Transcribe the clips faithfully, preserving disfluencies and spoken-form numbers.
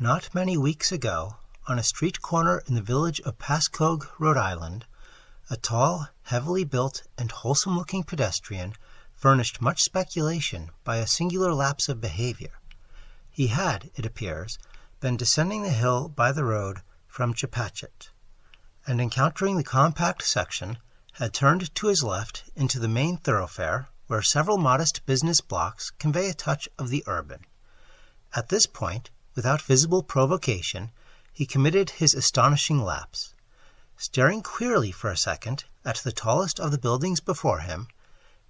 Not many weeks ago, on a street corner in the village of Pascoag, Rhode Island, a tall, heavily built, and wholesome-looking pedestrian furnished much speculation by a singular lapse of behavior. He had, it appears, been descending the hill by the road from Chepachet, and encountering the compact section, had turned to his left into the main thoroughfare, where several modest business blocks convey a touch of the urban. At this point, without visible provocation, he committed his astonishing lapse. Staring queerly for a second at the tallest of the buildings before him,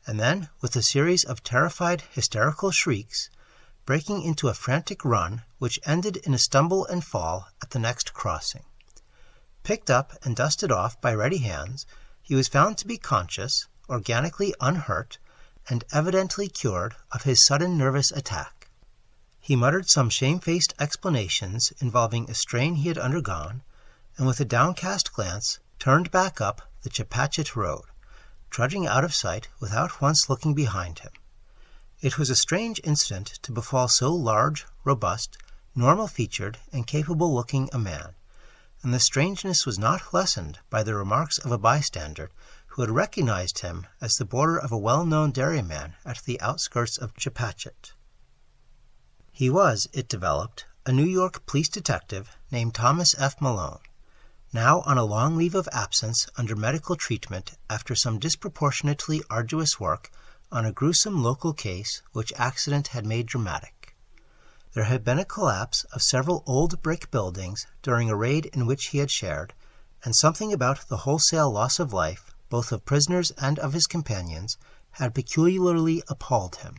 and then, with a series of terrified, hysterical shrieks, breaking into a frantic run which ended in a stumble and fall at the next crossing. Picked up and dusted off by ready hands, he was found to be conscious, organically unhurt, and evidently cured of his sudden nervous attack. He muttered some shamefaced explanations involving a strain he had undergone, and with a downcast glance turned back up the Chepachet Road, trudging out of sight without once looking behind him. It was a strange incident to befall so large, robust, normal-featured, and capable-looking a man, and the strangeness was not lessened by the remarks of a bystander who had recognized him as the boarder of a well-known dairyman at the outskirts of Chepachet. He was, it developed, a New York police detective named Thomas F. Malone, now on a long leave of absence under medical treatment after some disproportionately arduous work on a gruesome local case which accident had made dramatic. There had been a collapse of several old brick buildings during a raid in which he had shared, and something about the wholesale loss of life, both of prisoners and of his companions, had peculiarly appalled him.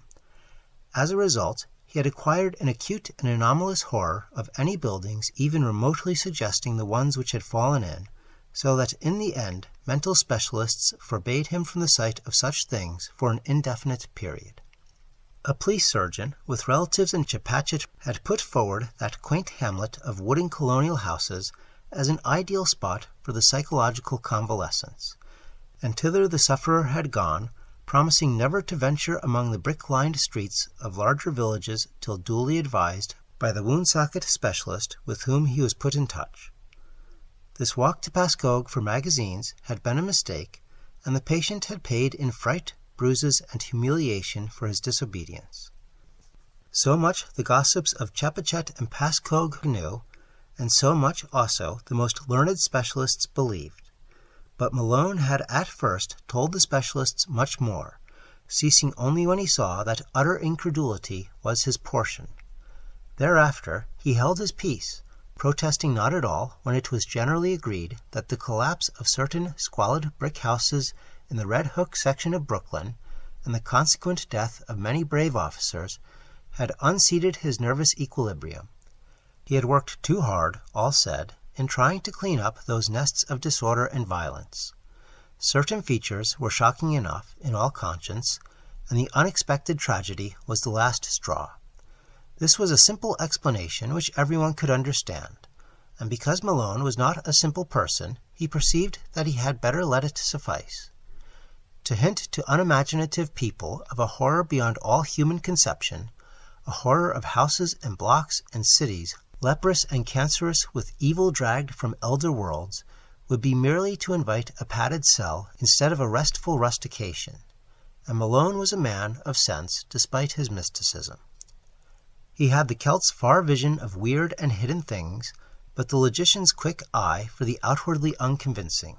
As a result, he had acquired an acute and anomalous horror of any buildings even remotely suggesting the ones which had fallen in, so that in the end mental specialists forbade him from the sight of such things for an indefinite period. A police surgeon with relatives in Chepachet had put forward that quaint hamlet of wooden colonial houses as an ideal spot for the psychological convalescence, and thither the sufferer had gone, promising never to venture among the brick-lined streets of larger villages till duly advised by the Woonsocket specialist with whom he was put in touch. This walk to Pascoag for magazines had been a mistake, and the patient had paid in fright, bruises, and humiliation for his disobedience. So much the gossips of Chepachet and Pascoag knew, and so much also the most learned specialists believed. But Malone had at first told the specialists much more, ceasing only when he saw that utter incredulity was his portion. Thereafter he held his peace, protesting not at all when it was generally agreed that the collapse of certain squalid brick houses in the Red Hook section of Brooklyn, and the consequent death of many brave officers, had unseated his nervous equilibrium. He had worked too hard, all said, in trying to clean up those nests of disorder and violence. Certain features were shocking enough, in all conscience, and the unexpected tragedy was the last straw. This was a simple explanation which everyone could understand, and because Malone was not a simple person, he perceived that he had better let it suffice. To hint to unimaginative people of a horror beyond all human conception, a horror of houses and blocks and cities leprous and cancerous with evil dragged from elder worlds, would be merely to invite a padded cell instead of a restful rustication, and Malone was a man of sense despite his mysticism. He had the Celt's far vision of weird and hidden things, but the logician's quick eye for the outwardly unconvincing,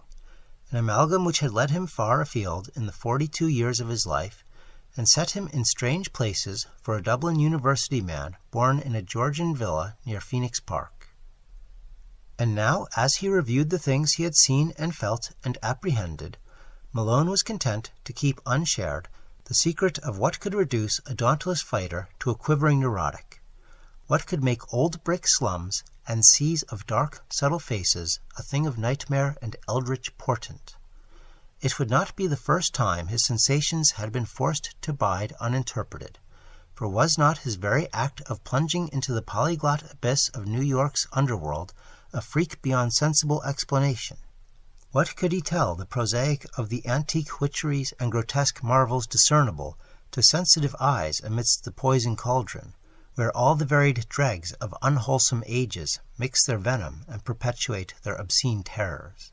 an amalgam which had led him far afield in the forty-two years of his life, and set him in strange places for a Dublin University man born in a Georgian villa near Phoenix Park. And now, as he reviewed the things he had seen and felt and apprehended, Malone was content to keep unshared the secret of what could reduce a dauntless fighter to a quivering neurotic, what could make old brick slums and seas of dark, subtle faces a thing of nightmare and eldritch portent. It would not be the first time his sensations had been forced to bide uninterpreted, for was not his very act of plunging into the polyglot abyss of New York's underworld a freak beyond sensible explanation? What could he tell the prosaic of the antique witcheries and grotesque marvels discernible to sensitive eyes amidst the poison cauldron, where all the varied dregs of unwholesome ages mix their venom and perpetuate their obscene terrors.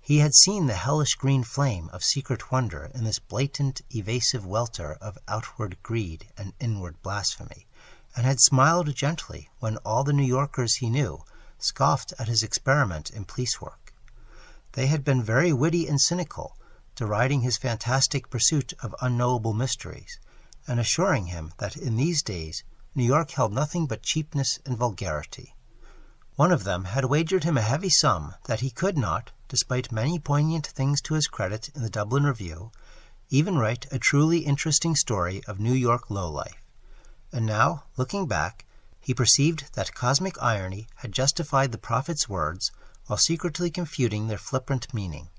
He had seen the hellish green flame of secret wonder in this blatant, evasive welter of outward greed and inward blasphemy, and had smiled gently when all the New Yorkers he knew scoffed at his experiment in police work. They had been very witty and cynical, deriding his fantastic pursuit of unknowable mysteries, and assuring him that in these days New York held nothing but cheapness and vulgarity. One of them had wagered him a heavy sum that he could not, despite many poignant things to his credit in the Dublin Review, even write a truly interesting story of New York lowlife. And now, looking back, he perceived that cosmic irony had justified the prophet's words while secretly confuting their flippant meaning.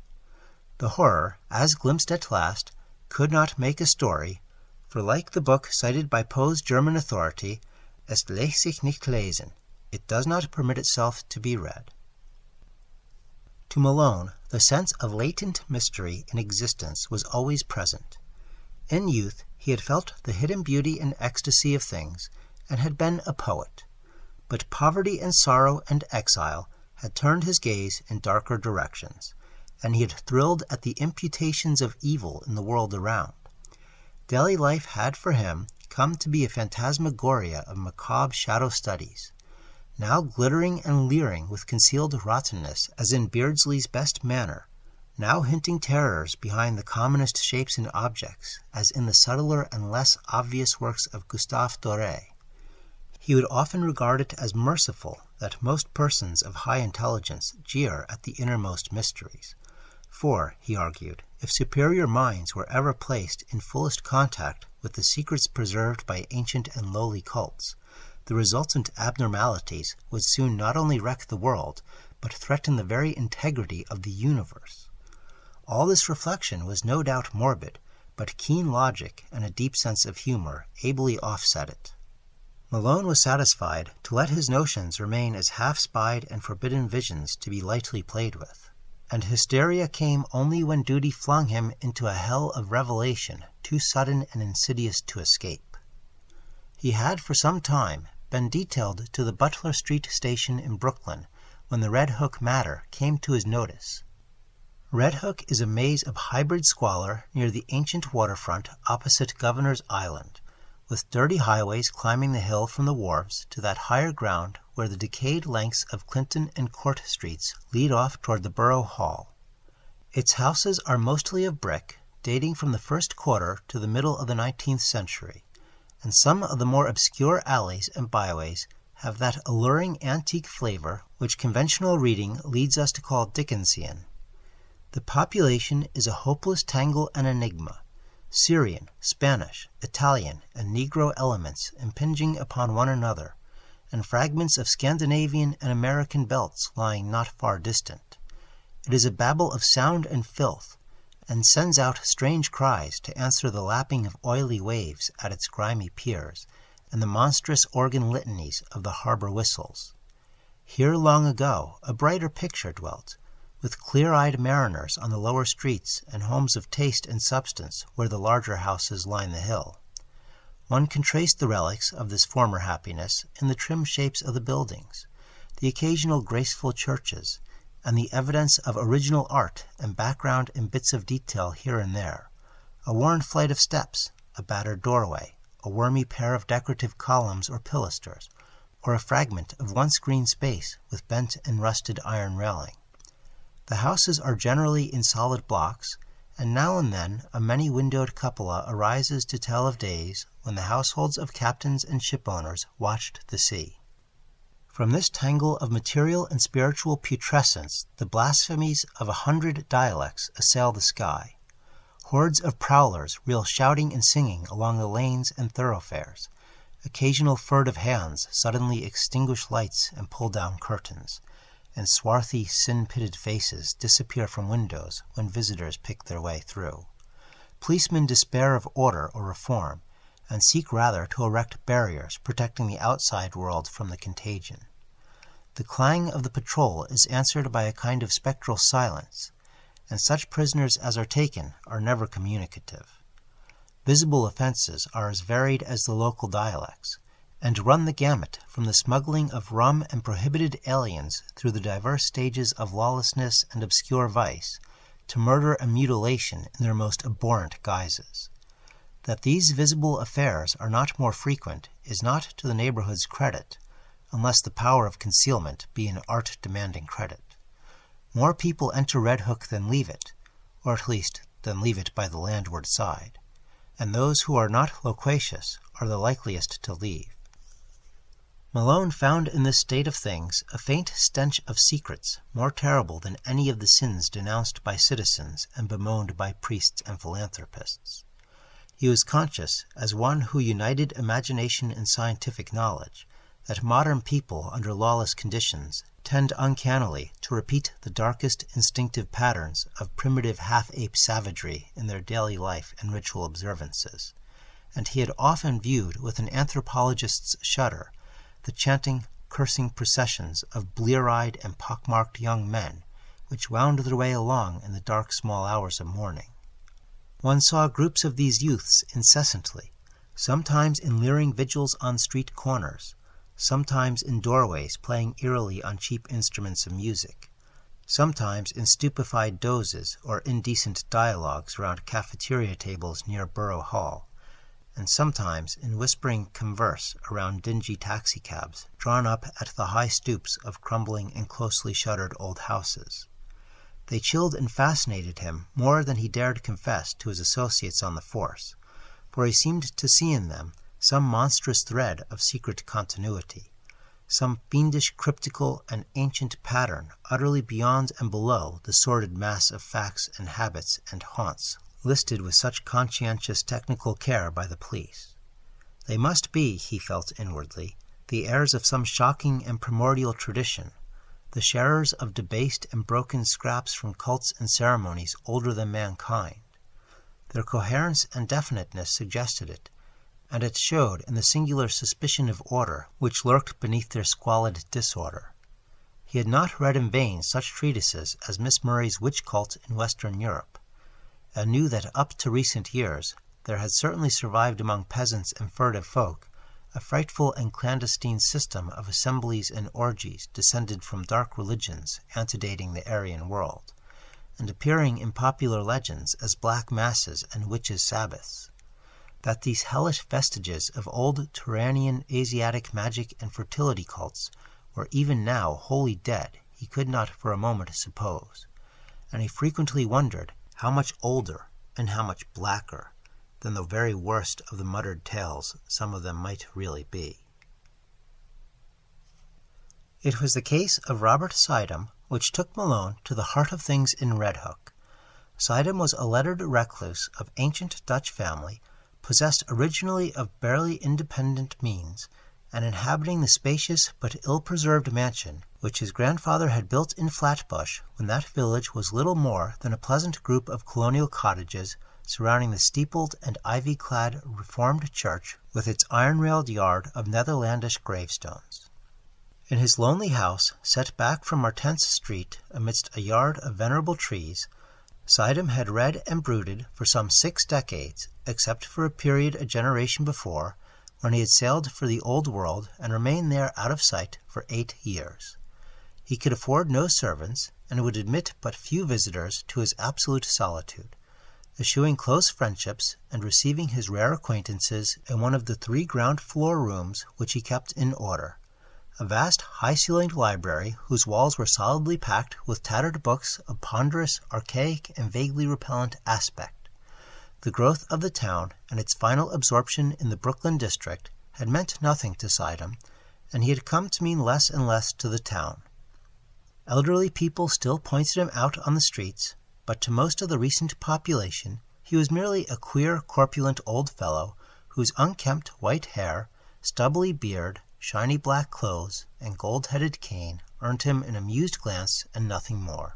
The horror, as glimpsed at last, could not make a story, for like the book cited by Poe's German authority, es lässt sich nicht lesen, it does not permit itself to be read. To Malone, the sense of latent mystery in existence was always present. In youth, he had felt the hidden beauty and ecstasy of things, and had been a poet. But poverty and sorrow and exile had turned his gaze in darker directions, and he had thrilled at the imputations of evil in the world around. Daily life had, for him, come to be a phantasmagoria of macabre shadow studies, now glittering and leering with concealed rottenness as in Beardsley's best manner, now hinting terrors behind the commonest shapes and objects as in the subtler and less obvious works of Gustave Doré. He would often regard it as merciful that most persons of high intelligence jeer at the innermost mysteries, for, he argued, if superior minds were ever placed in fullest contact with the secrets preserved by ancient and lowly cults, the resultant abnormalities would soon not only wreck the world, but threaten the very integrity of the universe. All this reflection was no doubt morbid, but keen logic and a deep sense of humor ably offset it. Malone was satisfied to let his notions remain as half-spied and forbidden visions to be lightly played with, and hysteria came only when duty flung him into a hell of revelation too sudden and insidious to escape. He had for some time been detailed to the Butler Street station in Brooklyn when the Red Hook matter came to his notice. Red Hook is a maze of hybrid squalor near the ancient waterfront opposite Governor's Island, with dirty highways climbing the hill from the wharves to that higher ground where the decayed lengths of Clinton and Court streets lead off toward the Borough Hall. Its houses are mostly of brick, dating from the first quarter to the middle of the nineteenth century, and some of the more obscure alleys and byways have that alluring antique flavor which conventional reading leads us to call Dickensian. The population is a hopeless tangle and enigma, Syrian, Spanish, Italian, and Negro elements impinging upon one another, and fragments of Scandinavian and American belts lying not far distant. It is a babel of sound and filth, and sends out strange cries to answer the lapping of oily waves at its grimy piers and the monstrous organ litanies of the harbor whistles. Here long ago a brighter picture dwelt, with clear-eyed mariners on the lower streets and homes of taste and substance where the larger houses line the hill. One can trace the relics of this former happiness in the trim shapes of the buildings, the occasional graceful churches, and the evidence of original art and background in bits of detail here and there, a worn flight of steps, a battered doorway, a wormy pair of decorative columns or pilasters, or a fragment of once green space with bent and rusted iron railing. The houses are generally in solid blocks, and now and then a many-windowed cupola arises to tell of days when the households of captains and shipowners watched the sea. From this tangle of material and spiritual putrescence the blasphemies of a hundred dialects assail the sky. Hordes of prowlers reel shouting and singing along the lanes and thoroughfares. Occasional furtive hands suddenly extinguish lights and pull down curtains, and swarthy, sin-pitted faces disappear from windows when visitors pick their way through. Policemen despair of order or reform, and seek rather to erect barriers protecting the outside world from the contagion. The clang of the patrol is answered by a kind of spectral silence, and such prisoners as are taken are never communicative. Visible offenses are as varied as the local dialects, and run the gamut from the smuggling of rum and prohibited aliens through the diverse stages of lawlessness and obscure vice to murder and mutilation in their most abhorrent guises. That these visible affairs are not more frequent is not to the neighborhood's credit, unless the power of concealment be an art demanding credit. More people enter Red Hook than leave it, or at least than leave it by the landward side, and those who are not loquacious are the likeliest to leave. Malone found in this state of things a faint stench of secrets more terrible than any of the sins denounced by citizens and bemoaned by priests and philanthropists. He was conscious, as one who united imagination and scientific knowledge, that modern people under lawless conditions tend uncannily to repeat the darkest instinctive patterns of primitive half-ape savagery in their daily life and ritual observances, and he had often viewed with an anthropologist's shudder the chanting, cursing processions of blear-eyed and pockmarked young men which wound their way along in the dark small hours of morning. One saw groups of these youths incessantly, sometimes in leering vigils on street corners, sometimes in doorways playing eerily on cheap instruments of music, sometimes in stupefied dozes or indecent dialogues round cafeteria tables near Borough Hall, and sometimes in whispering converse around dingy taxicabs drawn up at the high stoops of crumbling and closely shuttered old houses. They chilled and fascinated him more than he dared confess to his associates on the force, for he seemed to see in them some monstrous thread of secret continuity, some fiendish cryptical and ancient pattern utterly beyond and below the sordid mass of facts and habits and haunts listed with such conscientious technical care by the police. They must be, he felt inwardly, the heirs of some shocking and primordial tradition, the sharers of debased and broken scraps from cults and ceremonies older than mankind. Their coherence and definiteness suggested it, and it showed in the singular suspicion of order which lurked beneath their squalid disorder. He had not read in vain such treatises as Miss Murray's Witch Cult in Western Europe, and knew that up to recent years there had certainly survived among peasants and furtive folk a frightful and clandestine system of assemblies and orgies descended from dark religions antedating the Aryan world, and appearing in popular legends as black masses and witches' sabbaths. That these hellish vestiges of old Turanian Asiatic magic and fertility cults were even now wholly dead he could not for a moment suppose, and he frequently wondered how much older and how much blacker than the very worst of the muttered tales some of them might really be. It was the case of Robert Suydam which took Malone to the heart of things in Red Hook. Suydam was a lettered recluse of ancient Dutch family, possessed originally of barely independent means, and inhabiting the spacious but ill-preserved mansion which his grandfather had built in Flatbush when that village was little more than a pleasant group of colonial cottages surrounding the steepled and ivy-clad Reformed church with its iron-railed yard of Netherlandish gravestones. In his lonely house, set back from Martense Street amidst a yard of venerable trees, Suydam had read and brooded for some six decades, except for a period a generation before, when he had sailed for the Old World and remained there out of sight for eight years. He could afford no servants, and would admit but few visitors to his absolute solitude, eschewing close friendships and receiving his rare acquaintances in one of the three ground-floor rooms which he kept in order, a vast, high-ceilinged library whose walls were solidly packed with tattered books of ponderous, archaic, and vaguely repellent aspect. The growth of the town and its final absorption in the Brooklyn district had meant nothing to Suydam, and he had come to mean less and less to the town. Elderly people still pointed him out on the streets, but to most of the recent population he was merely a queer, corpulent old fellow whose unkempt white hair, stubbly beard, shiny black clothes, and gold-headed cane earned him an amused glance and nothing more.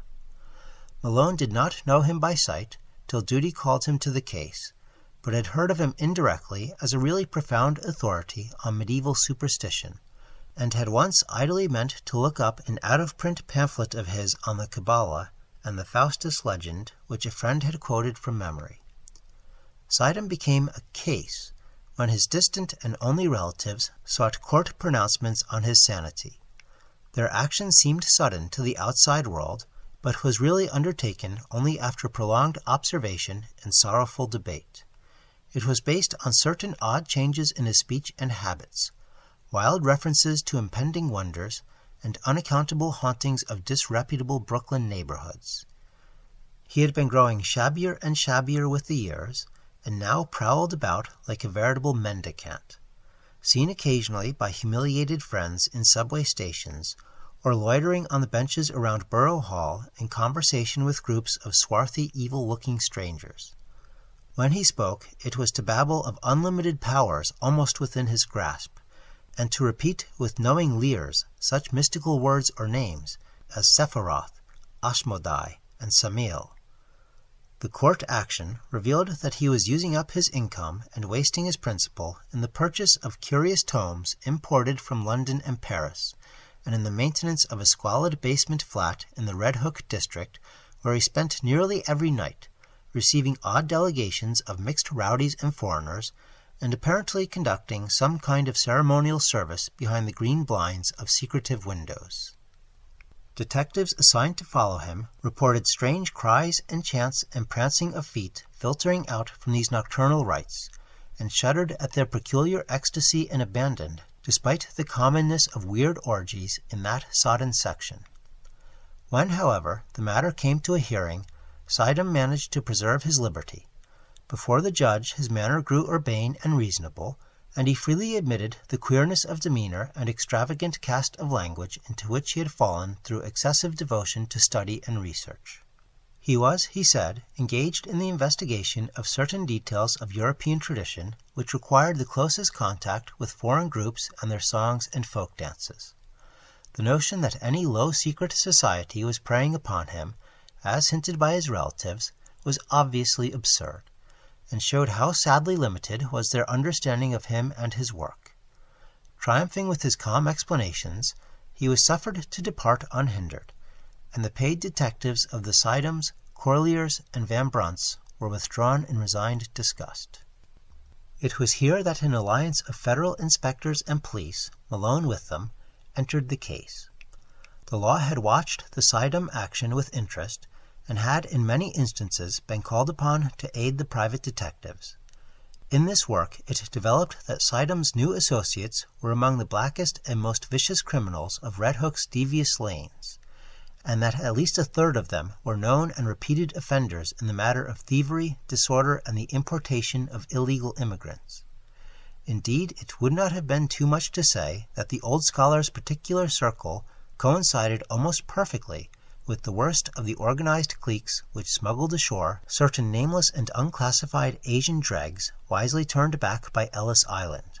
Malone did not know him by sight till duty called him to the case, but had heard of him indirectly as a really profound authority on medieval superstition, and had once idly meant to look up an out-of-print pamphlet of his on the Kabbalah and the Faustus legend which a friend had quoted from memory. Suydam became a case when his distant and only relatives sought court pronouncements on his sanity. Their action seemed sudden to the outside world, but was really undertaken only after prolonged observation and sorrowful debate. It was based on certain odd changes in his speech and habits, wild references to impending wonders, and unaccountable hauntings of disreputable Brooklyn neighborhoods. He had been growing shabbier and shabbier with the years, and now prowled about like a veritable mendicant, seen occasionally by humiliated friends in subway stations, or loitering on the benches around Borough Hall in conversation with groups of swarthy, evil-looking strangers. When he spoke, it was to babble of unlimited powers almost within his grasp, and to repeat with knowing leers such mystical words or names as Sephiroth, Ashmodai, and Samiel. The court action revealed that he was using up his income and wasting his principal in the purchase of curious tomes imported from London and Paris, and in the maintenance of a squalid basement flat in the Red Hook district, where he spent nearly every night, receiving odd delegations of mixed rowdies and foreigners, and apparently conducting some kind of ceremonial service behind the green blinds of secretive windows. Detectives assigned to follow him reported strange cries and chants and prancing of feet filtering out from these nocturnal rites, and shuddered at their peculiar ecstasy and abandon, despite the commonness of weird orgies in that sodden section. When, however, the matter came to a hearing, Suydam managed to preserve his liberty. Before the judge his manner grew urbane and reasonable, and he freely admitted the queerness of demeanor and extravagant cast of language into which he had fallen through excessive devotion to study and research. He was, he said, engaged in the investigation of certain details of European tradition which required the closest contact with foreign groups and their songs and folk dances. The notion that any low-secret society was preying upon him, as hinted by his relatives, was obviously absurd, and showed how sadly limited was their understanding of him and his work. Triumphing with his calm explanations, he was suffered to depart unhindered, and the paid detectives of the Suydams, Corlears, and Van Brunts were withdrawn in resigned disgust. It was here that an alliance of federal inspectors and police, Malone with them, entered the case. The law had watched the Suydam action with interest, and had in many instances been called upon to aid the private detectives. In this work it developed that Suydam's new associates were among the blackest and most vicious criminals of Red Hook's devious lanes, and that at least a third of them were known and repeated offenders in the matter of thievery, disorder, and the importation of illegal immigrants. Indeed, it would not have been too much to say that the old scholar's particular circle coincided almost perfectly with the worst of the organized cliques which smuggled ashore certain nameless and unclassified Asian dregs wisely turned back by Ellis Island.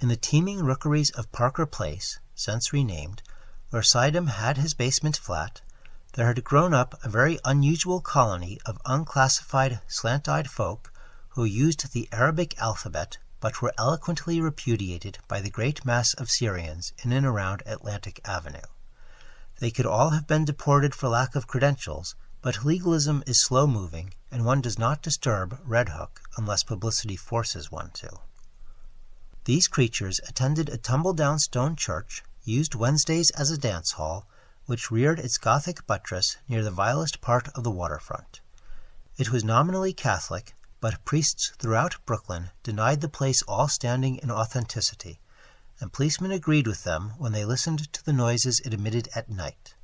In the teeming rookeries of Parker Place, since renamed, where Suydam had his basement flat, there had grown up a very unusual colony of unclassified slant-eyed folk who used the Arabic alphabet but were eloquently repudiated by the great mass of Syrians in and around Atlantic Avenue. They could all have been deported for lack of credentials, but legalism is slow-moving, and one does not disturb Red Hook unless publicity forces one to. These creatures attended a tumble-down stone church, used Wednesdays as a dance hall, which reared its Gothic buttress near the vilest part of the waterfront. It was nominally Catholic, but priests throughout Brooklyn denied the place all standing in authenticity, and policemen agreed with them when they listened to the noises it emitted at night.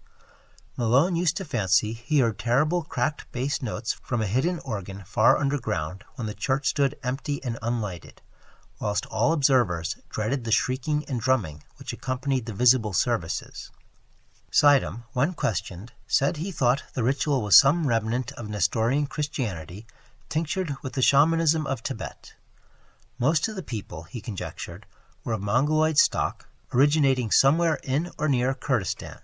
Malone used to fancy he heard terrible cracked bass notes from a hidden organ far underground when the church stood empty and unlighted, whilst all observers dreaded the shrieking and drumming which accompanied the visible services. Suydam, when questioned, said he thought the ritual was some remnant of Nestorian Christianity tinctured with the shamanism of Tibet. Most of the people, he conjectured, were of Mongoloid stock, originating somewhere in or near Kurdistan,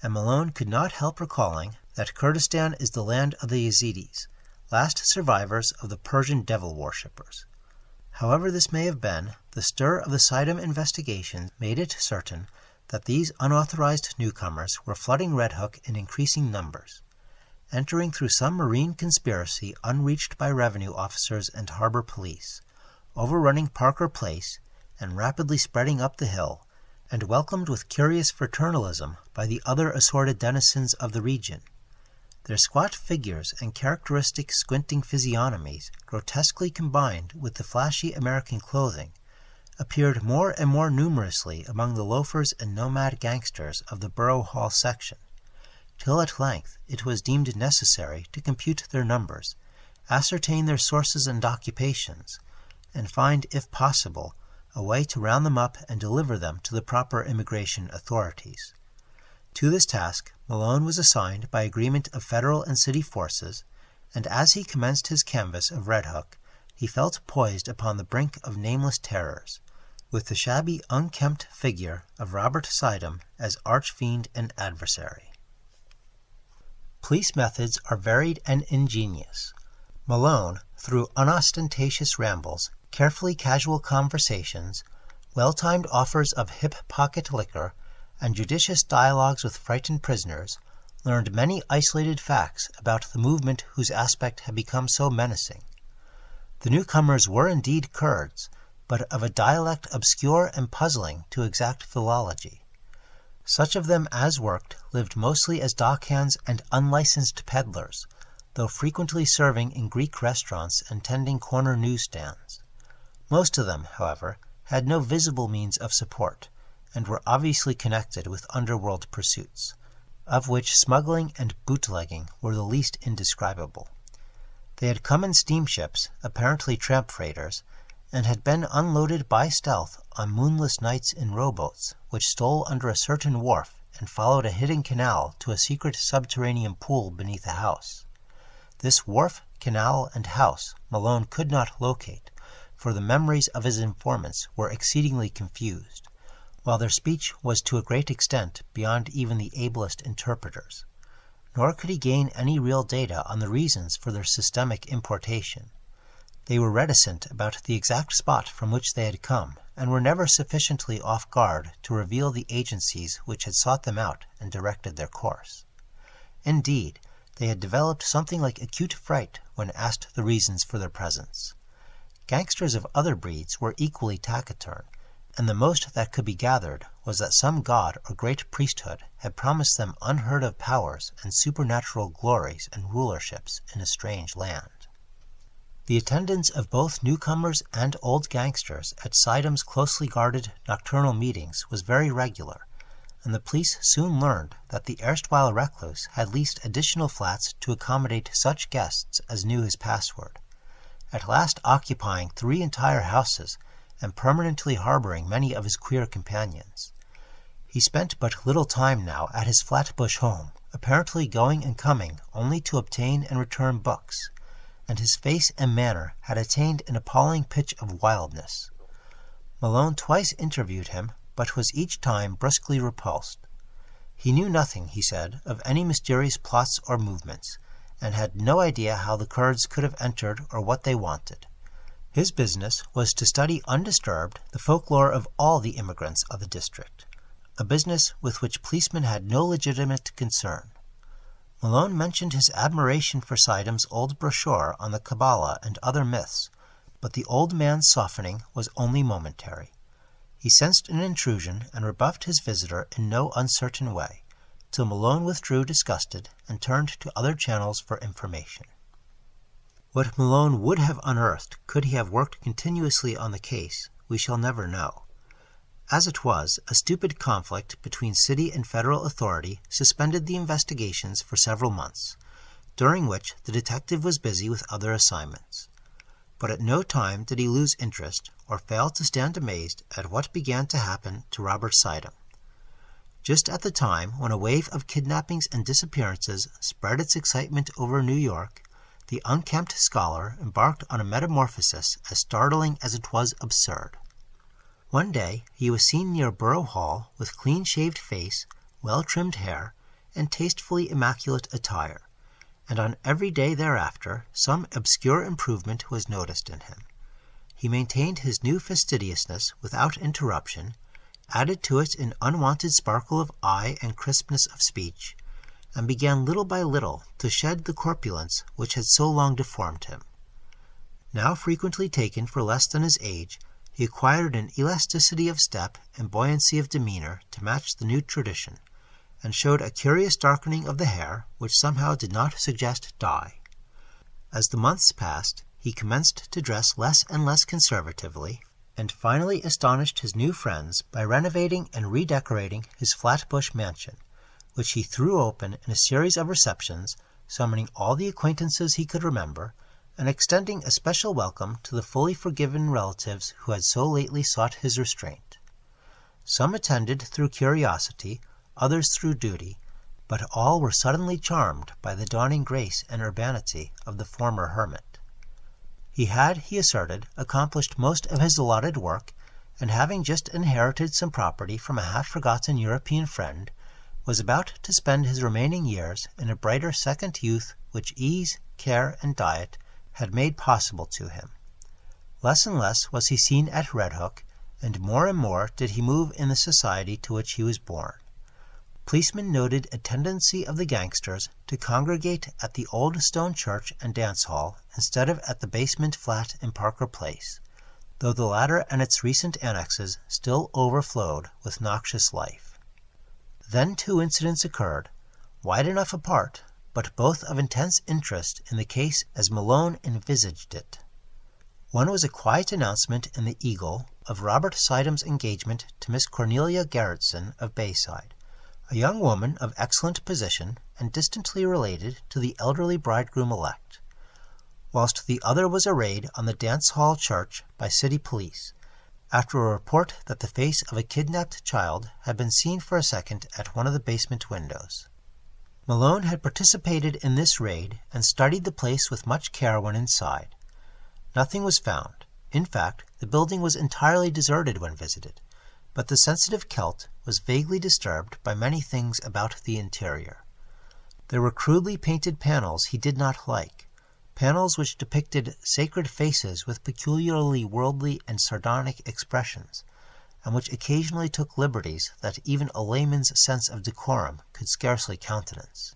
and Malone could not help recalling that Kurdistan is the land of the Yazidis, last survivors of the Persian devil worshippers. However this may have been, the stir of the Suydam investigation made it certain that these unauthorized newcomers were flooding Red Hook in increasing numbers, entering through some marine conspiracy unreached by revenue officers and harbor police, overrunning Parker Place and rapidly spreading up the hill, and welcomed with curious fraternalism by the other assorted denizens of the region. Their squat figures and characteristic squinting physiognomies, grotesquely combined with the flashy American clothing, appeared more and more numerously among the loafers and nomad gangsters of the Borough Hall section, till at length it was deemed necessary to compute their numbers, ascertain their sources and occupations, and find, if possible, a way to round them up and deliver them to the proper immigration authorities. To this task Malone was assigned by agreement of federal and city forces, and as he commenced his canvass of Red Hook, he felt poised upon the brink of nameless terrors, with the shabby, unkempt figure of Robert Suydam as arch-fiend and adversary. Police methods are varied and ingenious. Malone, through unostentatious rambles, carefully casual conversations, well-timed offers of hip pocket liquor, and judicious dialogues with frightened prisoners, learned many isolated facts about the movement whose aspect had become so menacing. The newcomers were indeed Kurds, but of a dialect obscure and puzzling to exact philology. Such of them as worked lived mostly as dockhands and unlicensed peddlers, though frequently serving in Greek restaurants and tending corner newsstands. Most of them, however, had no visible means of support, and were obviously connected with underworld pursuits, of which smuggling and bootlegging were the least indescribable. They had come in steamships, apparently tramp freighters, and had been unloaded by stealth on moonless nights in rowboats, which stole under a certain wharf and followed a hidden canal to a secret subterranean pool beneath a house. This wharf, canal, and house Malone could not locate, for the memories of his informants were exceedingly confused, while their speech was to a great extent beyond even the ablest interpreters. Nor could he gain any real data on the reasons for their systemic importation. They were reticent about the exact spot from which they had come, and were never sufficiently off guard to reveal the agencies which had sought them out and directed their course. Indeed, they had developed something like acute fright when asked the reasons for their presence. Gangsters of other breeds were equally taciturn, and the most that could be gathered was that some god or great priesthood had promised them unheard-of powers and supernatural glories and rulerships in a strange land. The attendance of both newcomers and old gangsters at Suydam's closely guarded nocturnal meetings was very regular, and the police soon learned that the erstwhile recluse had leased additional flats to accommodate such guests as knew his password, at last occupying three entire houses and permanently harboring many of his queer companions. He spent but little time now at his Flatbush home, apparently going and coming only to obtain and return books, and his face and manner had attained an appalling pitch of wildness. Malone twice interviewed him, but was each time brusquely repulsed. He knew nothing, he said, of any mysterious plots or movements, and had no idea how the Kurds could have entered or what they wanted. His business was to study undisturbed the folklore of all the immigrants of the district, a business with which policemen had no legitimate concern. Malone mentioned his admiration for Suydam's old brochure on the Kabbalah and other myths, but the old man's softening was only momentary. He sensed an intrusion and rebuffed his visitor in no uncertain way, till Malone withdrew disgusted and turned to other channels for information. What Malone would have unearthed could he have worked continuously on the case, we shall never know. As it was, a stupid conflict between city and federal authority suspended the investigations for several months, during which the detective was busy with other assignments. But at no time did he lose interest or fail to stand amazed at what began to happen to Robert Suydam. Just at the time when a wave of kidnappings and disappearances spread its excitement over New York, the unkempt scholar embarked on a metamorphosis as startling as it was absurd. One day he was seen near Borough Hall with clean-shaved face, well-trimmed hair, and tastefully immaculate attire, and on every day thereafter some obscure improvement was noticed in him. He maintained his new fastidiousness without interruption, added to it an unwonted sparkle of eye and crispness of speech, and began little by little to shed the corpulence which had so long deformed him. Now frequently taken for less than his age, he acquired an elasticity of step and buoyancy of demeanor to match the new tradition, and showed a curious darkening of the hair which somehow did not suggest dye. As the months passed, he commenced to dress less and less conservatively, and finally astonished his new friends by renovating and redecorating his Flatbush mansion, which he threw open in a series of receptions, summoning all the acquaintances he could remember, and extending a special welcome to the fully forgiven relatives who had so lately sought his restraint. Some attended through curiosity, others through duty, but all were suddenly charmed by the dawning grace and urbanity of the former hermit. He had, he asserted, accomplished most of his allotted work, and having just inherited some property from a half-forgotten European friend, was about to spend his remaining years in a brighter second youth which ease, care, and diet had made possible to him. Less and less was he seen at Red Hook, and more and more did he move in the society to which he was born. Policemen noted a tendency of the gangsters to congregate at the old stone church and dance hall instead of at the basement flat in Parker Place, though the latter and its recent annexes still overflowed with noxious life. Then two incidents occurred, wide enough apart, but both of intense interest in the case as Malone envisaged it. One was a quiet announcement in the Eagle of Robert Suydam's engagement to Miss Cornelia Gerritsen of Bayside, a young woman of excellent position and distantly related to the elderly bridegroom-elect, whilst the other was a raid on the dance hall church by city police, after a report that the face of a kidnapped child had been seen for a second at one of the basement windows. Malone had participated in this raid and studied the place with much care when inside. Nothing was found. In fact, the building was entirely deserted when visited, but the sensitive Celt was vaguely disturbed by many things about the interior. There were crudely painted panels he did not like, panels which depicted sacred faces with peculiarly worldly and sardonic expressions, and which occasionally took liberties that even a layman's sense of decorum could scarcely countenance.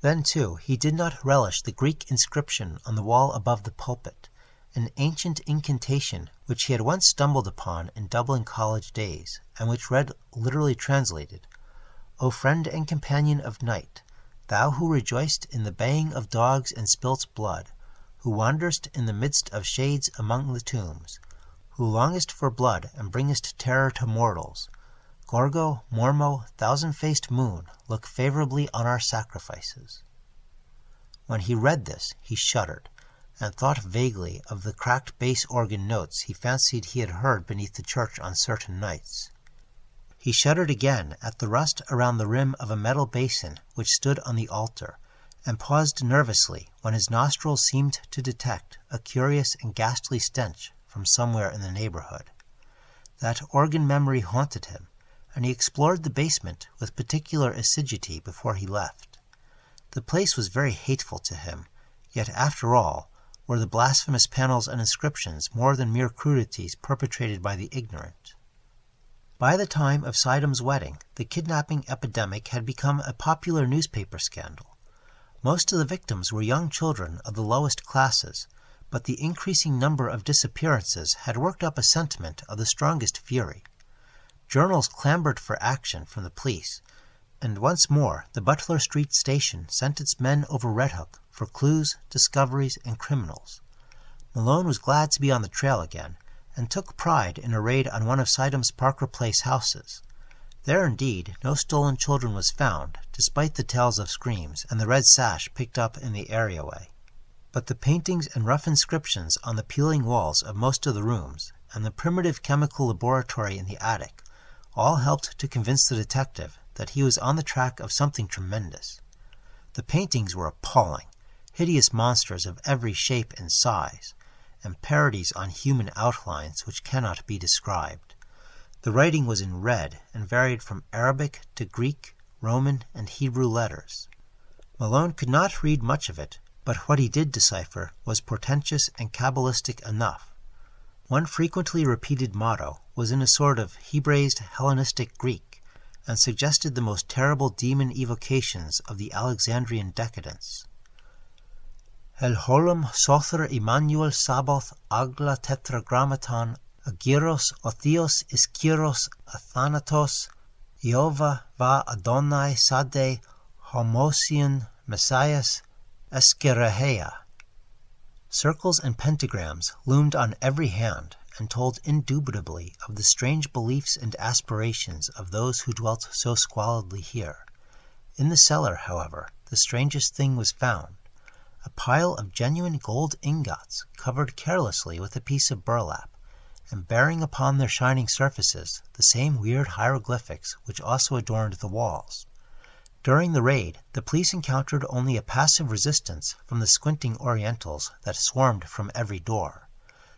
Then, too, he did not relish the Greek inscription on the wall above the pulpit, an ancient incantation which he had once stumbled upon in Dublin college days, and which read, literally translated, "O friend and companion of night, thou who rejoicest in the baying of dogs and spilt blood, who wanderest in the midst of shades among the tombs, who longest for blood and bringest terror to mortals. Gorgo, Mormo, thousand-faced moon, look favorably on our sacrifices." When he read this, he shuddered, and thought vaguely of the cracked bass-organ notes he fancied he had heard beneath the church on certain nights. He shuddered again at the rust around the rim of a metal basin which stood on the altar, and paused nervously when his nostrils seemed to detect a curious and ghastly stench from somewhere in the neighborhood. That organ memory haunted him, and he explored the basement with particular assiduity before he left. The place was very hateful to him, yet after all, were the blasphemous panels and inscriptions more than mere crudities perpetrated by the ignorant? By the time of Suydam's wedding, the kidnapping epidemic had become a popular newspaper scandal. Most of the victims were young children of the lowest classes, but the increasing number of disappearances had worked up a sentiment of the strongest fury. Journals clamoured for action from the police, and once more the Butler Street station sent its men over Red Hook for clues, discoveries, and criminals. Malone was glad to be on the trail again, and took pride in a raid on one of Suydam's Parker Place houses. There, indeed, no stolen children was found, despite the tales of screams and the red sash picked up in the areaway. But the paintings and rough inscriptions on the peeling walls of most of the rooms, and the primitive chemical laboratory in the attic, all helped to convince the detective that he was on the track of something tremendous. The paintings were appalling, hideous monsters of every shape and size, and parodies on human outlines which cannot be described. The writing was in red and varied from Arabic to Greek, Roman, and Hebrew letters. Malone could not read much of it, but what he did decipher was portentous and Kabbalistic enough. One frequently repeated motto was in a sort of Hebraized Hellenistic Greek, and suggested the most terrible demon evocations of the Alexandrian decadence. El holum sothar Emmanuel Sabaoth agla tetragrammaton agiros othios iskiros athanatos Jehovah va Adonai sade homosion messias eskerehea. Circles and pentagrams loomed on every hand and told indubitably of the strange beliefs and aspirations of those who dwelt so squalidly here. In the cellar, however, the strangest thing was found: a pile of genuine gold ingots covered carelessly with a piece of burlap, and bearing upon their shining surfaces the same weird hieroglyphics which also adorned the walls. During the raid, the police encountered only a passive resistance from the squinting Orientals that swarmed from every door.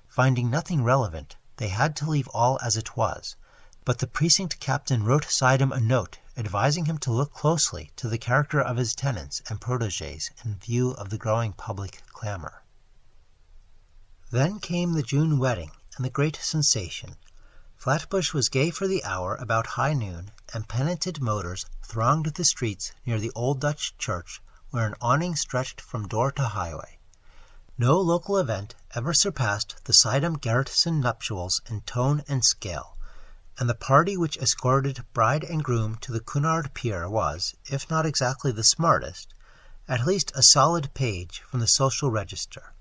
Finding nothing relevant, they had to leave all as it was, but the precinct captain wrote Suydam a note advising him to look closely to the character of his tenants and protégés in view of the growing public clamor. Then came the June wedding and the great sensation. Flatbush was gay for the hour about high noon, and penitent motors thronged the streets near the old Dutch church, where an awning stretched from door to highway. No local event ever surpassed the Suydam-Gerritsen nuptials in tone and scale, and the party which escorted bride and groom to the Cunard Pier was, if not exactly the smartest, at least a solid page from the social register.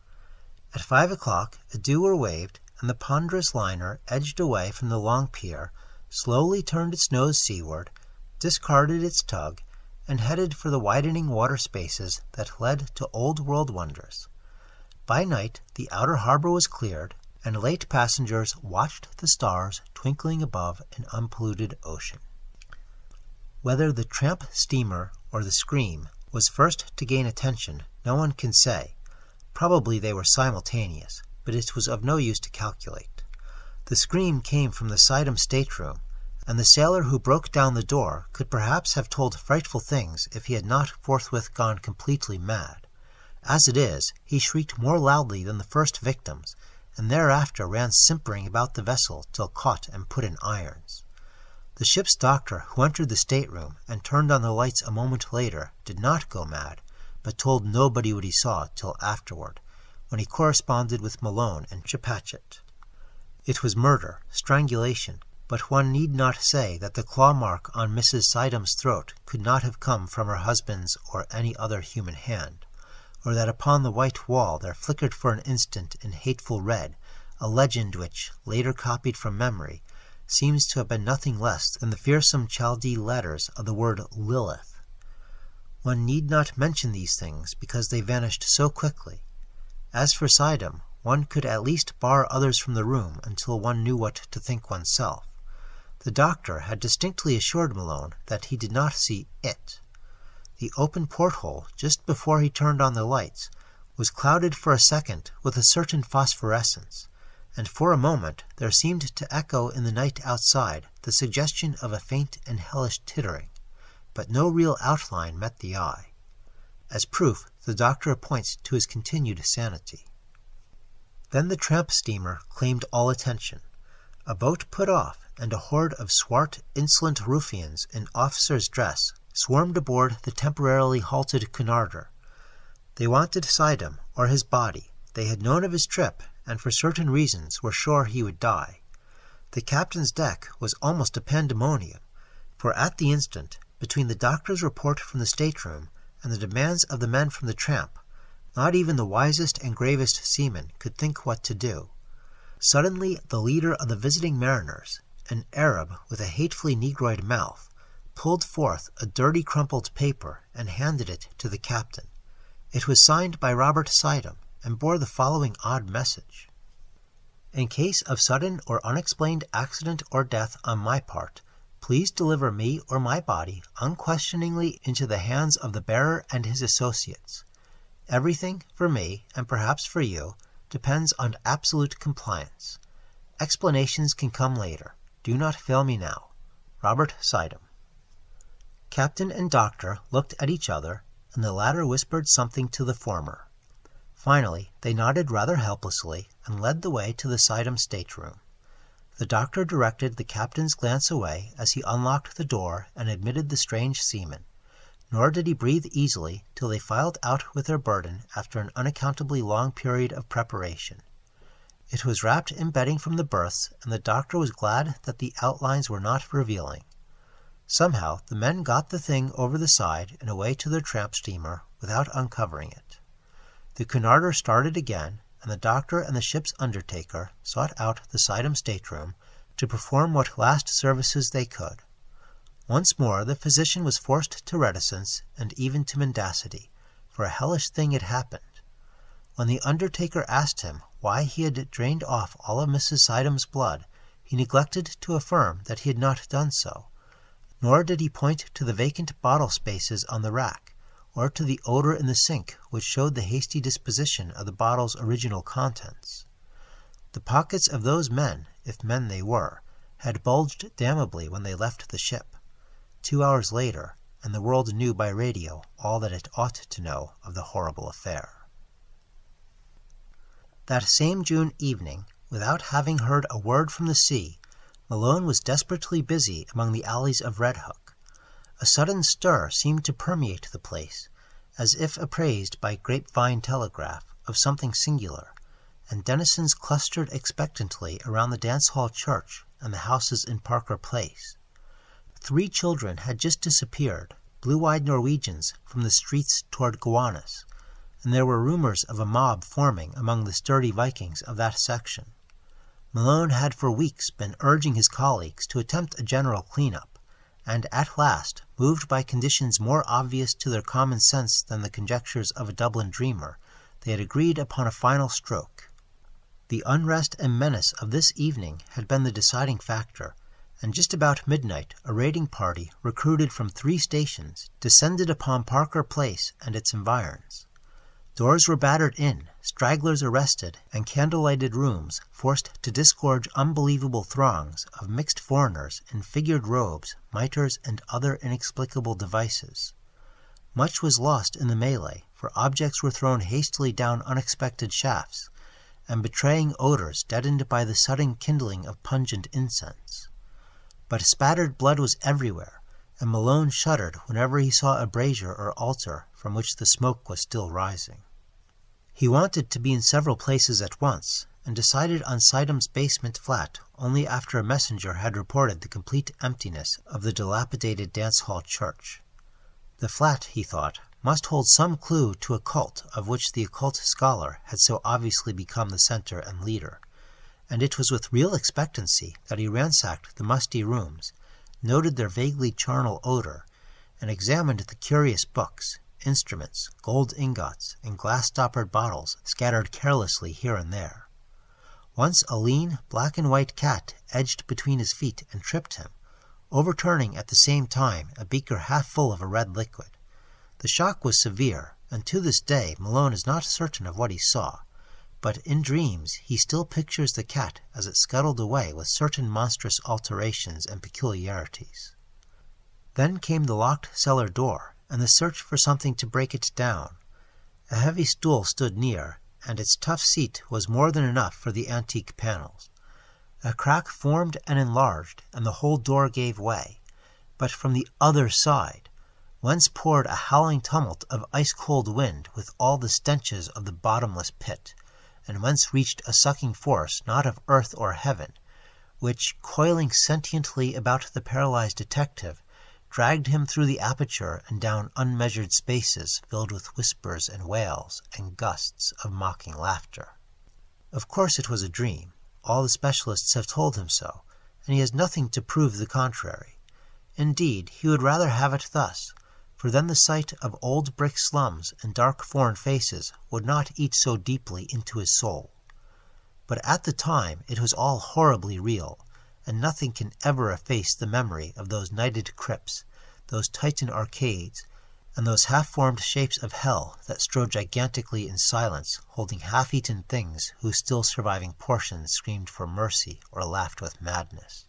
At five o'clock a dew were waved, and the ponderous liner edged away from the long pier, slowly turned its nose seaward, discarded its tug, and headed for the widening water spaces that led to old-world wonders. By night the outer harbor was cleared, and late passengers watched the stars twinkling above an unpolluted ocean. Whether the tramp steamer or the scream was first to gain attention, no one can say. Probably they were simultaneous, but it was of no use to calculate. The scream came from the Suydam stateroom, and the sailor who broke down the door could perhaps have told frightful things if he had not forthwith gone completely mad. As it is, he shrieked more loudly than the first victims, and thereafter ran simpering about the vessel till caught and put in irons. The ship's doctor, who entered the stateroom and turned on the lights a moment later, did not go mad, but told nobody what he saw till afterward, when he corresponded with Malone and Chepachet. It was murder, strangulation, but one need not say that the claw mark on Missus Suydam's throat could not have come from her husband's or any other human hand, or that upon the white wall there flickered for an instant in hateful red a legend which, later copied from memory, seems to have been nothing less than the fearsome Chaldee letters of the word Lilith. One need not mention these things because they vanished so quickly. As for Suydam, one could at least bar others from the room until one knew what to think oneself. The doctor had distinctly assured Malone that he did not see it. The open porthole, just before he turned on the lights, was clouded for a second with a certain phosphorescence, and for a moment there seemed to echo in the night outside the suggestion of a faint and hellish tittering, but no real outline met the eye. As proof, the doctor points to his continued sanity. Then the tramp steamer claimed all attention. A boat put off, and a horde of swart, insolent ruffians in officer's dress swarmed aboard the temporarily halted Cunarder. They wanted Suydam, or his body. They had known of his trip, and for certain reasons were sure he would die. The captain's deck was almost a pandemonium, for at the instant, between the doctor's report from the stateroom and the demands of the men from the tramp, not even the wisest and gravest seaman could think what to do. Suddenly the leader of the visiting mariners, an Arab with a hatefully negroid mouth, pulled forth a dirty crumpled paper and handed it to the captain. It was signed by Robert Suydam, and bore the following odd message: "In case of sudden or unexplained accident or death on my part, please deliver me or my body unquestioningly into the hands of the bearer and his associates. Everything, for me, and perhaps for you, depends on absolute compliance. Explanations can come later. Do not fail me now. Robert Suydam." Captain and doctor looked at each other, and the latter whispered something to the former. Finally, they nodded rather helplessly, and led the way to the Suydam stateroom. The doctor directed the captain's glance away as he unlocked the door and admitted the strange seaman. nor did he breathe easily till they filed out with their burden after an unaccountably long period of preparation. It was wrapped in bedding from the berths, and the doctor was glad that the outlines were not revealing. Somehow the men got the thing over the side and away to their tramp steamer without uncovering it. The Cunarder started again, and the doctor and the ship's undertaker sought out the Suydam stateroom to perform what last services they could. Once more the physician was forced to reticence and even to mendacity, for a hellish thing had happened. When the undertaker asked him why he had drained off all of Missus Suydam's blood, he neglected to affirm that he had not done so, nor did he point to the vacant bottle spaces on the rack, or to the odor in the sink which showed the hasty disposition of the bottle's original contents. The pockets of those men, if men they were, had bulged damnably when they left the ship, two hours later, and the world knew by radio all that it ought to know of the horrible affair. That same June evening, without having heard a word from the sea, Malone was desperately busy among the alleys of Red Hook. A sudden stir seemed to permeate the place, as if appraised by grapevine telegraph of something singular, and denizens clustered expectantly around the dance hall church and the houses in Parker Place. Three children had just disappeared, blue-eyed Norwegians, from the streets toward Gowanus, and there were rumors of a mob forming among the sturdy Vikings of that section. Malone had for weeks been urging his colleagues to attempt a general cleanup, and at last, moved by conditions more obvious to their common sense than the conjectures of a Dublin dreamer, they had agreed upon a final stroke. The unrest and menace of this evening had been the deciding factor, and just about midnight a raiding party, recruited from three stations, descended upon Parker Place and its environs. Doors were battered in, stragglers arrested, and candlelighted rooms forced to disgorge unbelievable throngs of mixed foreigners in figured robes, mitres, and other inexplicable devices. Much was lost in the melee, for objects were thrown hastily down unexpected shafts, and betraying odors deadened by the sudden kindling of pungent incense. But spattered blood was everywhere, and Malone shuddered whenever he saw a brazier or altar from which the smoke was still rising. He wanted to be in several places at once, and decided on Suydam's basement flat only after a messenger had reported the complete emptiness of the dilapidated dance hall church. The flat, he thought, must hold some clue to a cult of which the occult scholar had so obviously become the center and leader, and it was with real expectancy that he ransacked the musty rooms, noted their vaguely charnel odor, and examined the curious books, instruments, gold ingots, and glass-stoppered bottles scattered carelessly here and there. Once a lean, black-and-white cat edged between his feet and tripped him, overturning at the same time a beaker half full of a red liquid. The shock was severe, and to this day Malone is not certain of what he saw, but in dreams he still pictures the cat as it scuttled away with certain monstrous alterations and peculiarities. Then came the locked cellar door, and the search for something to break it down. A heavy stool stood near, and its tough seat was more than enough for the antique panels. A crack formed and enlarged, and the whole door gave way, but from the other side, whence poured a howling tumult of ice-cold wind with all the stenches of the bottomless pit, and whence reached a sucking force not of earth or heaven, which, coiling sentiently about the paralyzed detective, dragged him through the aperture and down unmeasured spaces filled with whispers and wails and gusts of mocking laughter. Of course it was a dream. All the specialists have told him so, and he has nothing to prove the contrary. Indeed, he would rather have it thus, for then the sight of old brick slums and dark foreign faces would not eat so deeply into his soul. But at the time it was all horribly real, and nothing can ever efface the memory of those nighted crypts, those Titan arcades, and those half-formed shapes of hell that strode gigantically in silence, holding half-eaten things whose still surviving portions screamed for mercy or laughed with madness.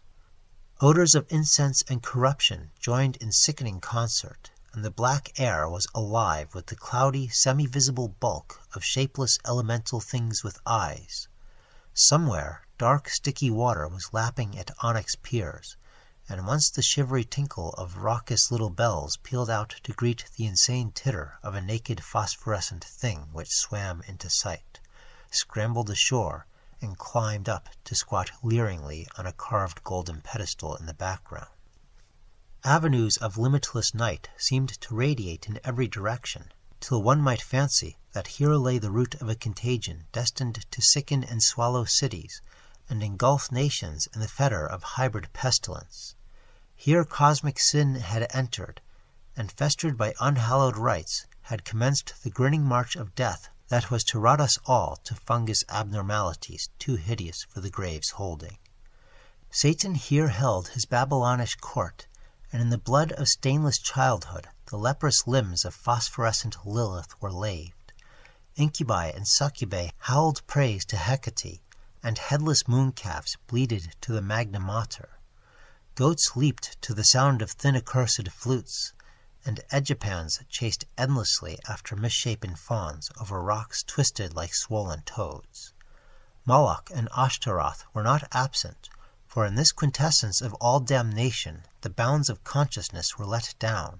Odors of incense and corruption joined in sickening concert, and the black air was alive with the cloudy, semi-visible bulk of shapeless elemental things with eyes. Somewhere, dark, sticky water was lapping at onyx piers, and once the shivery tinkle of raucous little bells pealed out to greet the insane titter of a naked phosphorescent thing which swam into sight, scrambled ashore, and climbed up to squat leeringly on a carved golden pedestal in the background. Avenues of limitless night seemed to radiate in every direction, till one might fancy that here lay the root of a contagion destined to sicken and swallow cities, and engulf nations in the fetor of hybrid pestilence. Here cosmic sin had entered, and festered by unhallowed rites, had commenced the grinning march of death that was to rot us all to fungus abnormalities too hideous for the grave's holding. Satan here held his Babylonish court, and in the blood of stainless childhood the leprous limbs of phosphorescent Lilith were laved. Incubi and succubae howled praise to Hecate, and headless mooncalves bleated to the Magna Mater. Goats leaped to the sound of thin accursed flutes, and Egypans chased endlessly after misshapen fawns over rocks twisted like swollen toads. Moloch and Ashtaroth were not absent, for in this quintessence of all damnation the bounds of consciousness were let down,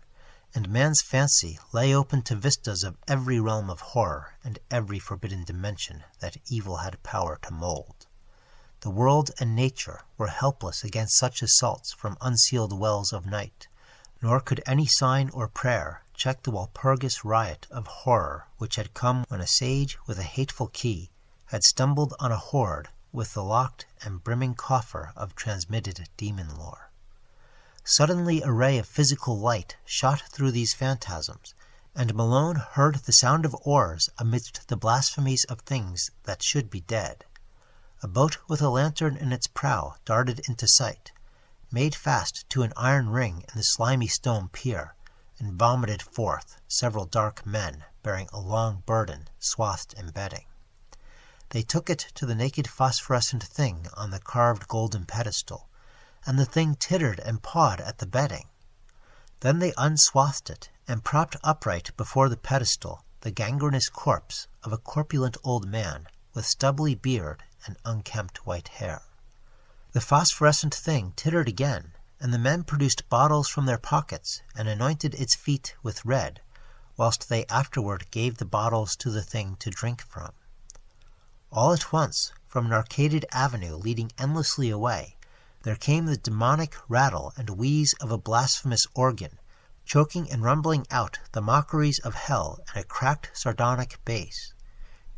and man's fancy lay open to vistas of every realm of horror and every forbidden dimension that evil had power to mold. The world and nature were helpless against such assaults from unsealed wells of night, nor could any sign or prayer check the Walpurgis riot of horror which had come when a sage with a hateful key had stumbled on a hoard with the locked and brimming coffer of transmitted demon lore. Suddenly a ray of physical light shot through these phantasms, and Malone heard the sound of oars amidst the blasphemies of things that should be dead. A boat with a lantern in its prow darted into sight, made fast to an iron ring in the slimy stone pier, and vomited forth several dark men bearing a long burden swathed in bedding. They took it to the naked phosphorescent thing on the carved golden pedestal, and the thing tittered and pawed at the bedding. Then they unswathed it, and propped upright before the pedestal the gangrenous corpse of a corpulent old man with stubbly beard and unkempt white hair. The phosphorescent thing tittered again, and the men produced bottles from their pockets and anointed its feet with red, whilst they afterward gave the bottles to the thing to drink from. All at once, from an arcaded avenue leading endlessly away, there came the demonic rattle and wheeze of a blasphemous organ, choking and rumbling out the mockeries of hell in a cracked, sardonic bass.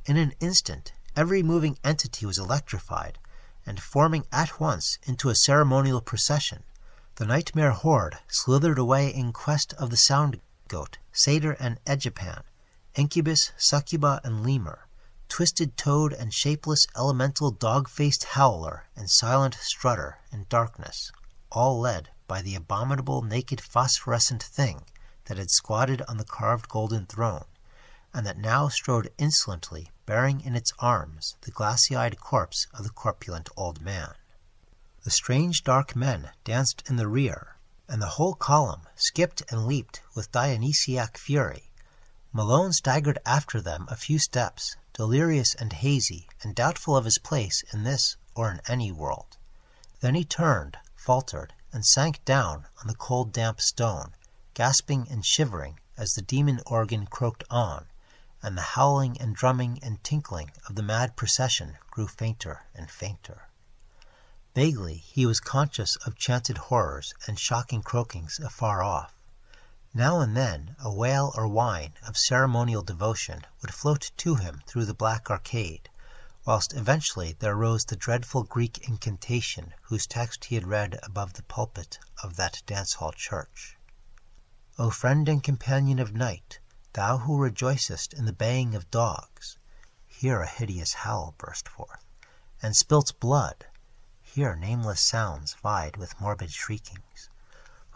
In an instant, every moving entity was electrified, and forming at once into a ceremonial procession, the nightmare horde slithered away in quest of the sound goat, satyr and Egypan, incubus, succuba, and lemur, twisted toad and shapeless elemental dog-faced howler and silent strutter in darkness, all led by the abominable naked phosphorescent thing that had squatted on the carved golden throne, and that now strode insolently bearing in its arms the glassy-eyed corpse of the corpulent old man. The strange dark men danced in the rear, and the whole column skipped and leaped with Dionysiac fury. Malone staggered after them a few steps, delirious and hazy, and doubtful of his place in this or in any world. Then he turned, faltered, and sank down on the cold damp stone, gasping and shivering as the demon organ croaked on, and the howling and drumming and tinkling of the mad procession grew fainter and fainter. Vaguely he was conscious of chanted horrors and shocking croakings afar off. Now and then a wail or whine of ceremonial devotion would float to him through the black arcade, whilst eventually there rose the dreadful Greek incantation whose text he had read above the pulpit of that dance-hall church. O friend and companion of night, thou who rejoicest in the baying of dogs, here a hideous howl burst forth, and spilt blood, here nameless sounds vied with morbid shriekings.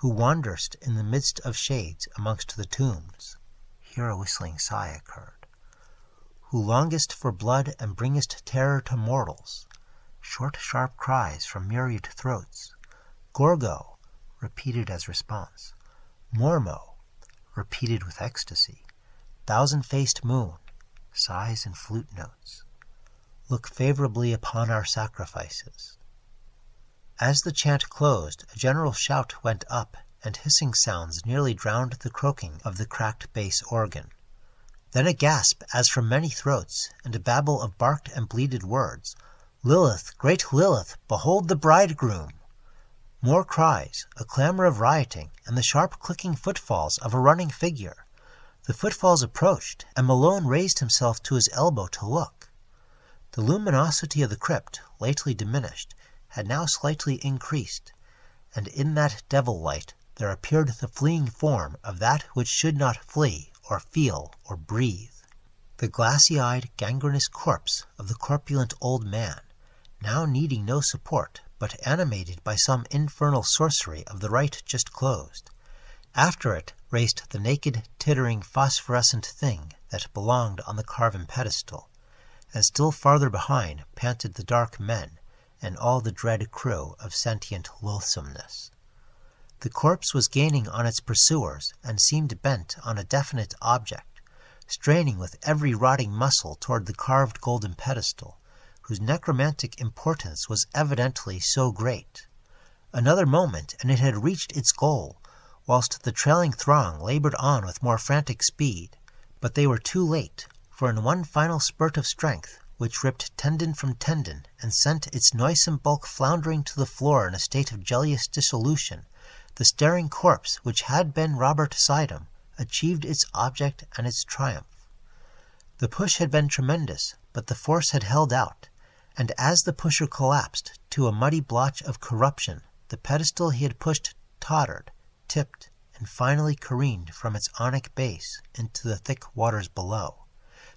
Who wanderest in the midst of shades amongst the tombs, here a whistling sigh occurred. Who longest for blood and bringest terror to mortals, short sharp cries from myriad throats, Gorgo, repeated as response, Mormo, repeated with ecstasy, thousand-faced moon, sighs and flute notes, look favorably upon our sacrifices. As the chant closed, a general shout went up, and hissing sounds nearly drowned the croaking of the cracked bass organ. Then a gasp as from many throats, and a babble of barked and bleated words. "Lilith, great Lilith, behold the bridegroom!" More cries, a clamor of rioting, and the sharp clicking footfalls of a running figure. The footfalls approached, and Malone raised himself to his elbow to look. The luminosity of the crypt, lately diminished, had now slightly increased, and in that devil light there appeared the fleeing form of that which should not flee, or feel, or breathe. The glassy-eyed, gangrenous corpse of the corpulent old man, now needing no support, but animated by some infernal sorcery of the rite just closed. After it raced the naked, tittering, phosphorescent thing that belonged on the carven pedestal, and still farther behind panted the dark men, and all the dread crew of sentient loathsomeness. The corpse was gaining on its pursuers, and seemed bent on a definite object, straining with every rotting muscle toward the carved golden pedestal, whose necromantic importance was evidently so great. Another moment, and it had reached its goal, whilst the trailing throng labored on with more frantic speed. But they were too late, for in one final spurt of strength, which ripped tendon from tendon, and sent its noisome bulk floundering to the floor in a state of jealous dissolution, the staring corpse which had been Robert Suydam achieved its object and its triumph. The push had been tremendous, but the force had held out, and as the pusher collapsed to a muddy blotch of corruption, the pedestal he had pushed tottered, tipped, and finally careened from its onyx base into the thick waters below,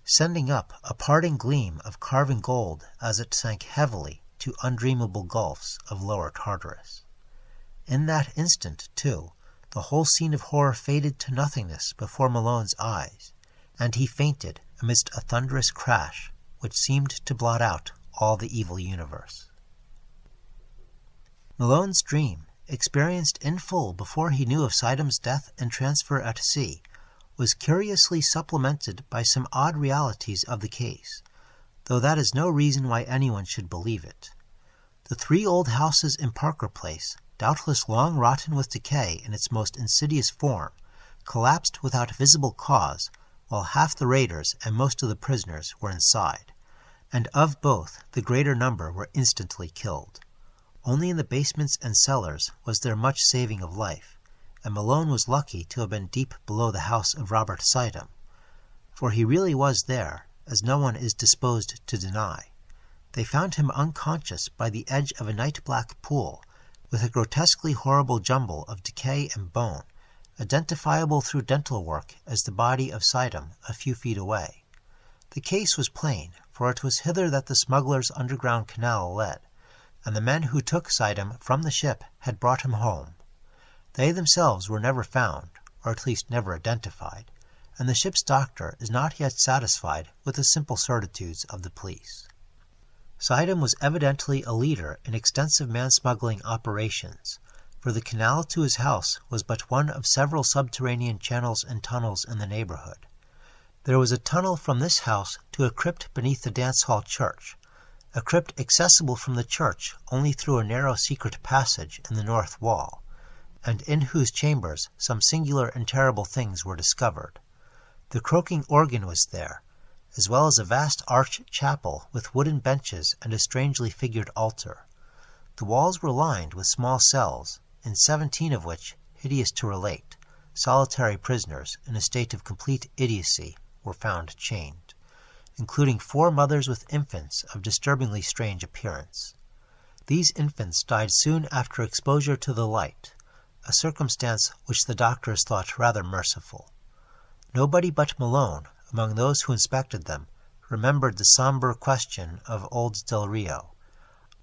sending up a parting gleam of carven gold as it sank heavily to undreamable gulfs of lower Tartarus. In that instant, too, the whole scene of horror faded to nothingness before Malone's eyes, and he fainted amidst a thunderous crash which seemed to blot out all the evil universe. Malone's dream, experienced in full before he knew of Suydam's death and transfer at sea, was curiously supplemented by some odd realities of the case, though that is no reason why anyone should believe it. The three old houses in Parker Place, doubtless long rotten with decay in its most insidious form, collapsed without visible cause, while half the raiders and most of the prisoners were inside, and of both the greater number were instantly killed. Only in the basements and cellars was there much saving of life, and Malone was lucky to have been deep below the house of Robert Suydam, for he really was there, as no one is disposed to deny. They found him unconscious by the edge of a night-black pool, with a grotesquely horrible jumble of decay and bone, identifiable through dental work as the body of Suydam a few feet away. The case was plain, for it was hither that the smugglers' underground canal led, and the men who took Suydam from the ship had brought him home. They themselves were never found, or at least never identified, and the ship's doctor is not yet satisfied with the simple certitudes of the police. Suydam was evidently a leader in extensive man-smuggling operations, for the canal to his house was but one of several subterranean channels and tunnels in the neighborhood. There was a tunnel from this house to a crypt beneath the dance-hall church, a crypt accessible from the church only through a narrow secret passage in the north wall, and in whose chambers some singular and terrible things were discovered. The croaking organ was there, as well as a vast arched chapel with wooden benches and a strangely figured altar. The walls were lined with small cells, in seventeen of which, hideous to relate, solitary prisoners in a state of complete idiocy were found chained, including four mothers with infants of disturbingly strange appearance. These infants died soon after exposure to the light, a circumstance which the doctors thought rather merciful. Nobody but Malone, among those who inspected them, remembered the sombre question of old Del Rio,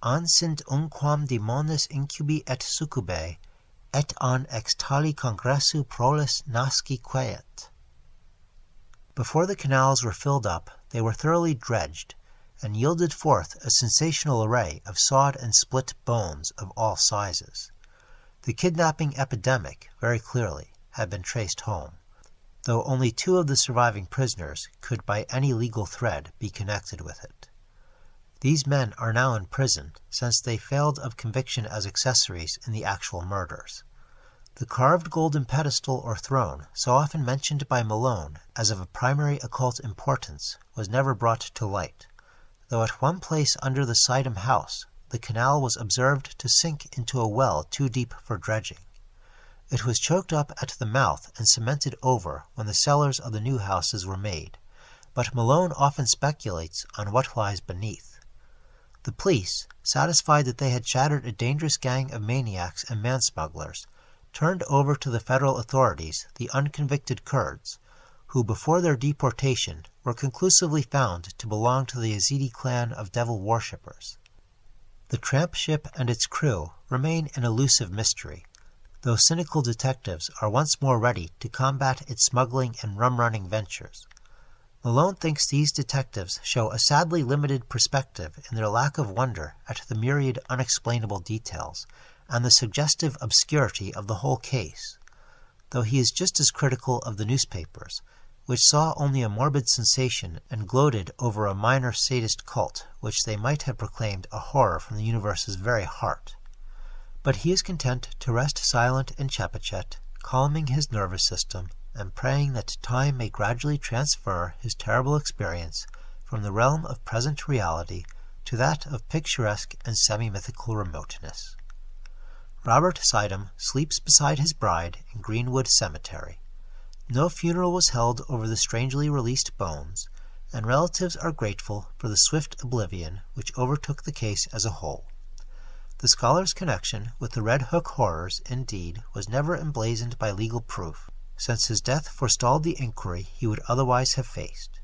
"An sint unquam demonis incubi et succube, et an ex tali congressu proles nasci queet." Before the canals were filled up, they were thoroughly dredged, and yielded forth a sensational array of sawed and split bones of all sizes. The kidnapping epidemic, very clearly, had been traced home, though only two of the surviving prisoners could by any legal thread be connected with it. These men are now in prison, since they failed of conviction as accessories in the actual murders. The carved golden pedestal or throne, so often mentioned by Malone as of a primary occult importance, was never brought to light, though at one place under the Suydam house, the canal was observed to sink into a well too deep for dredging. It was choked up at the mouth and cemented over when the cellars of the new houses were made, but Malone often speculates on what lies beneath. The police, satisfied that they had shattered a dangerous gang of maniacs and man-smugglers, turned over to the federal authorities the unconvicted Kurds, who before their deportation were conclusively found to belong to the Yazidi clan of devil worshippers. The tramp ship and its crew remain an elusive mystery, though cynical detectives are once more ready to combat its smuggling and rum-running ventures. Malone thinks these detectives show a sadly limited perspective in their lack of wonder at the myriad unexplainable details and the suggestive obscurity of the whole case, though he is just as critical of the newspapers, which saw only a morbid sensation and gloated over a minor sadist cult which they might have proclaimed a horror from the universe's very heart. But he is content to rest silent in Chepachet, calming his nervous system, and praying that time may gradually transfer his terrible experience from the realm of present reality to that of picturesque and semi-mythical remoteness. Robert Suydam sleeps beside his bride in Greenwood Cemetery. No funeral was held over the strangely released bones, and relatives are grateful for the swift oblivion which overtook the case as a whole. The scholar's connection with the Red Hook horrors, indeed, was never emblazoned by legal proof, since his death forestalled the inquiry he would otherwise have faced.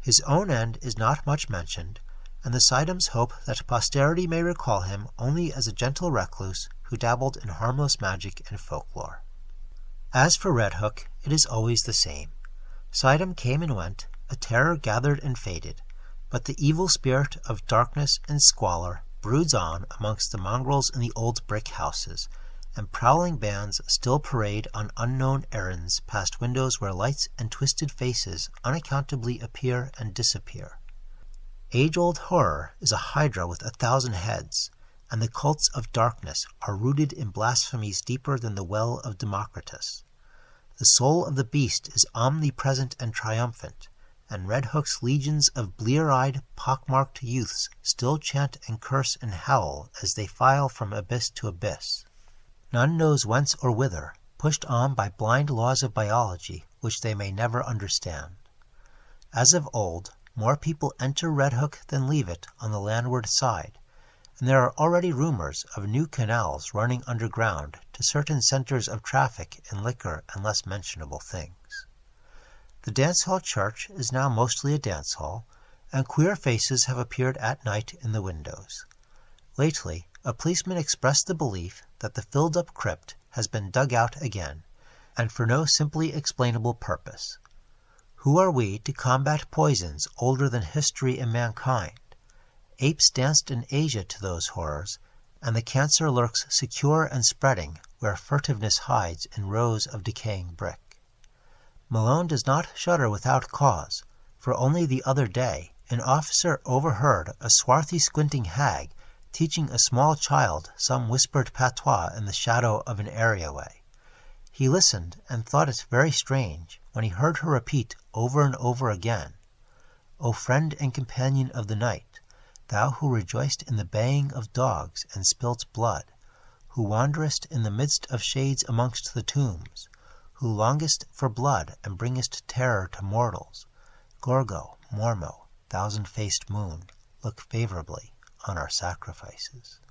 His own end is not much mentioned, and the Suydams hope that posterity may recall him only as a gentle recluse who dabbled in harmless magic and folklore. As for Red Hook, it is always the same. Suydam came and went, a terror gathered and faded, but the evil spirit of darkness and squalor broods on amongst the mongrels in the old brick houses, and prowling bands still parade on unknown errands past windows where lights and twisted faces unaccountably appear and disappear. Age-old horror is a hydra with a thousand heads, and the cults of darkness are rooted in blasphemies deeper than the well of Democritus. The soul of the beast is omnipresent and triumphant, and Red Hook's legions of blear-eyed, pockmarked youths still chant and curse and howl as they file from abyss to abyss. None knows whence or whither, pushed on by blind laws of biology which they may never understand. As of old, more people enter Red Hook than leave it on the landward side, and there are already rumors of new canals running underground to certain centers of traffic in liquor and less mentionable things. The dance hall church is now mostly a dance hall, and queer faces have appeared at night in the windows. Lately, a policeman expressed the belief that the filled-up crypt has been dug out again, and for no simply explainable purpose. Who are we to combat poisons older than history and mankind? Apes danced in Asia to those horrors, and the cancer lurks secure and spreading where furtiveness hides in rows of decaying brick. Malone does not shudder without cause, for only the other day an officer overheard a swarthy squinting hag teaching a small child some whispered patois in the shadow of an areaway. He listened and thought it very strange when he heard her repeat over and over again, "O friend and companion of the night, thou who rejoiced in the baying of dogs and spilt blood, who wanderest in the midst of shades amongst the tombs, who longest for blood and bringest terror to mortals, Gorgo, Mormo, thousand-faced moon, look favorably on our sacrifices."